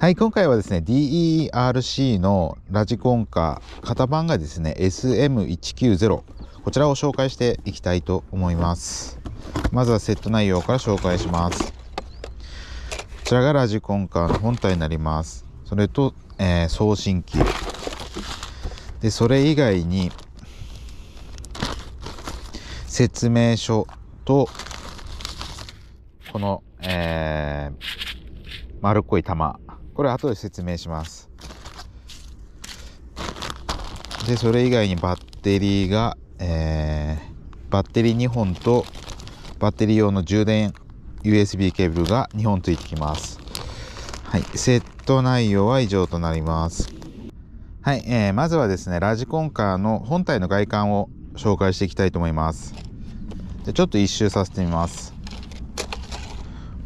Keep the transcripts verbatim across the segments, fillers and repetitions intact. はい、今回はですね、ディーイーアールシー のラジコンカー、型番がですね、エスエムいちきゅうゼロ。こちらを紹介していきたいと思います。まずはセット内容から紹介します。こちらがラジコンカーの本体になります。それと、えー、送信機。で、それ以外に、説明書と、この、えー、丸っこい玉。これ後で説明します。で、それ以外にバッテリーが、えー、バッテリーにほんとバッテリー用の充電 ユーエスビー ケーブルがにほんついてきます。はい、セット内容は以上となります。はい、えー、まずはですね、ラジコンカーの本体の外観を紹介していきたいと思います。で、ちょっと一周させてみます。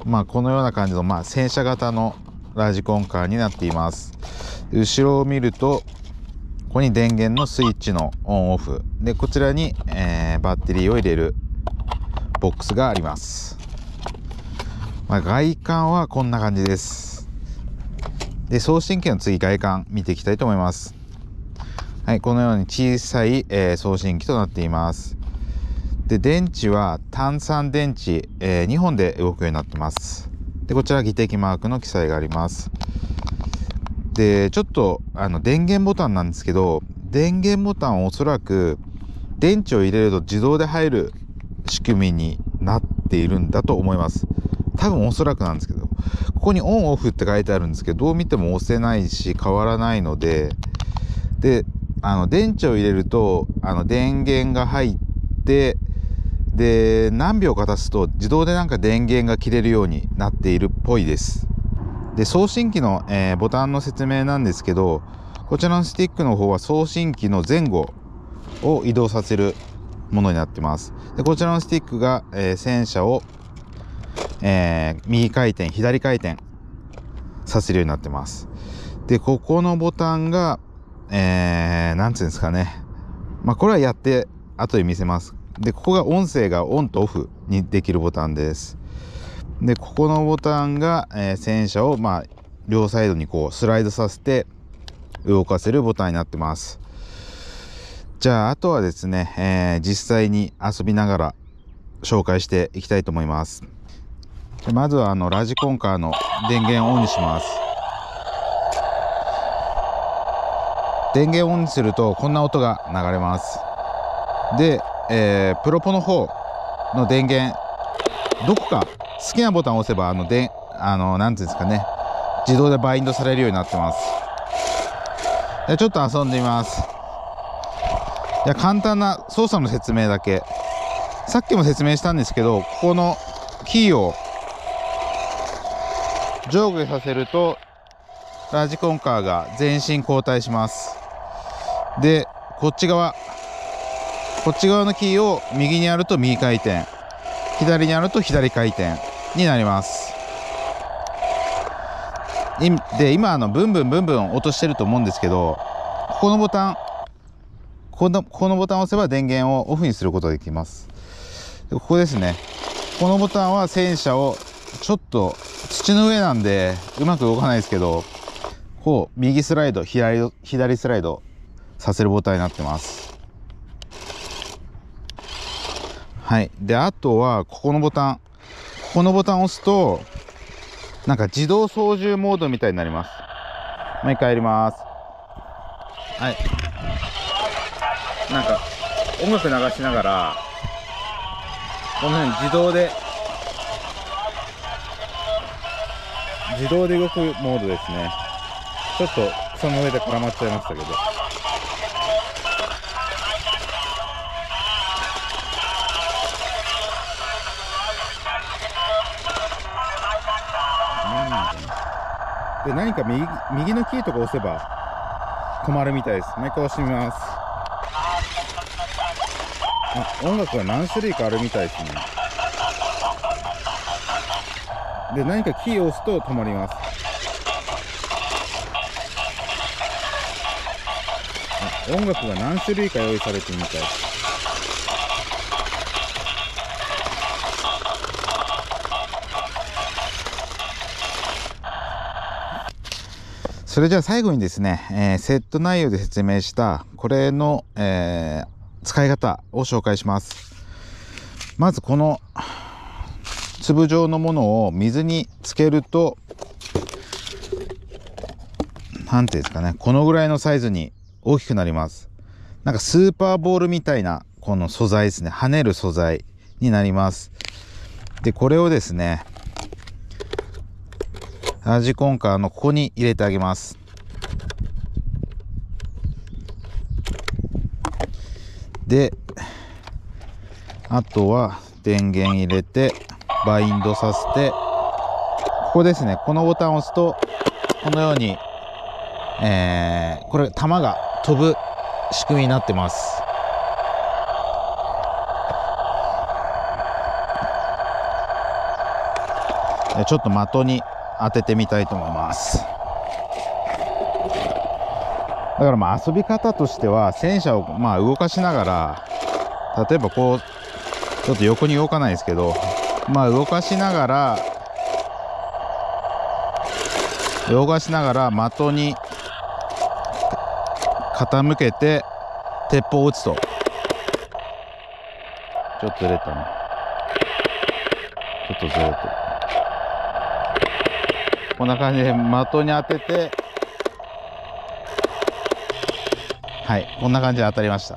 まあ、このような感じの、まあ、戦車型のラジコンカーになっています。後ろを見るとここに電源のスイッチのオンオフで、こちらに、えー、バッテリーを入れるボックスがあります。まあ、外観はこんな感じです。で、送信機の次、外観見ていきたいと思います。はい、このように小さい、えー、送信機となっています。で、電池は単三電池、えー、にほんで動くようになってます。で、こちら技適マークの記載があります。で、ちょっとあの電源ボタンなんですけど、電源ボタンをおそらく電池を入れると自動で入る仕組みになっているんだと思います。多分おそらくなんですけど、ここにオンオフって書いてあるんですけど、どう見ても押せないし変わらないので、で、あの電池を入れるとあの電源が入って、で、何秒か経つと自動でなんか電源が切れるようになっているっぽいです。で、送信機の、えー、ボタンの説明なんですけど、こちらのスティックの方は送信機の前後を移動させるものになってます。で、こちらのスティックが、えー、戦車を、えー、右回転、左回転させるようになってます。で、ここのボタンが、えー、なんていうんですかね。まあ、これはやって後で見せます。で、ここが音声がオンとオフにできるボタンです。で、ここのボタンが、えー、戦車を、まあ、両サイドにこうスライドさせて動かせるボタンになってます。じゃあ、あとはですね、えー、実際に遊びながら紹介していきたいと思います。まずはあのラジコンカーの電源をオンにします。電源をオンにするとこんな音が流れます。で、えー、プロポの方の電源、どこか好きなボタンを押せばあのであのなんていうんですかね、自動でバインドされるようになってます。で、ちょっと遊んでみます。いや、簡単な操作の説明だけ、さっきも説明したんですけど、ここのキーを上下させるとラジコンカーが前進後退します。で、こっち側こっち側のキーを右にやると右回転、左にやると左回転になります。で、今あのブンブンブンブン落としてると思うんですけど、ここのボタン、この、このボタンを押せば電源をオフにすることができます。ここですね。このボタンは戦車をちょっと土の上なんでうまく動かないですけど、こう右スライド、左、左スライドさせるボタンになってます。はい、で、あとはここのボタン、ここのボタンを押すとなんか自動操縦モードみたいになります。もう一回やります。はい、なんか音楽流しながらこの辺自動で自動で動くモードですね。ちょっとその上で絡まっちゃいましたけど、で、何か 右, 右のキーとか押せば止まるみたいです。もう一回押してみます。音楽が何種類かあるみたいですね。で、何かキーを押すと止まります。音楽が何種類か用意されているみたいです。それじゃあ最後にですね、えー、セット内容で説明したこれの、えー、使い方を紹介します。まずこの粒状のものを水につけると、なんていうんですかね、このぐらいのサイズに大きくなります。なんかスーパーボールみたいなこの素材ですね、跳ねる素材になります。でこれをですね、ラジコンカーのここに入れてあげます。であとは電源入れてバインドさせて、ここですね、このボタンを押すとこのように、えー、これ弾が飛ぶ仕組みになってます。ちょっと的に当ててみたいと思います。だからまあ遊び方としては、戦車をまあ動かしながら、例えばこうちょっと横に動かないですけど、まあ動かしながら動かしながら的に傾けて鉄砲を撃つと、ちょっとずれたな、ちょっとずれて、こんな感じで的に当てて、はい、こんな感じで当たりました。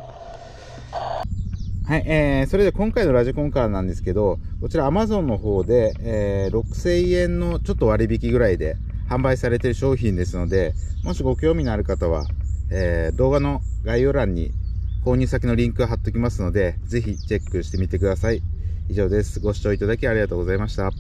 はい、えー、それで今回のラジコンカーなんですけど、こちら アマゾン の方で、えー、ろくせんえんのちょっと割引ぐらいで販売されている商品ですので、もしご興味のある方は、えー、動画の概要欄に購入先のリンクを貼っておきますので、ぜひチェックしてみてください。以上です。ご視聴いただきありがとうございました。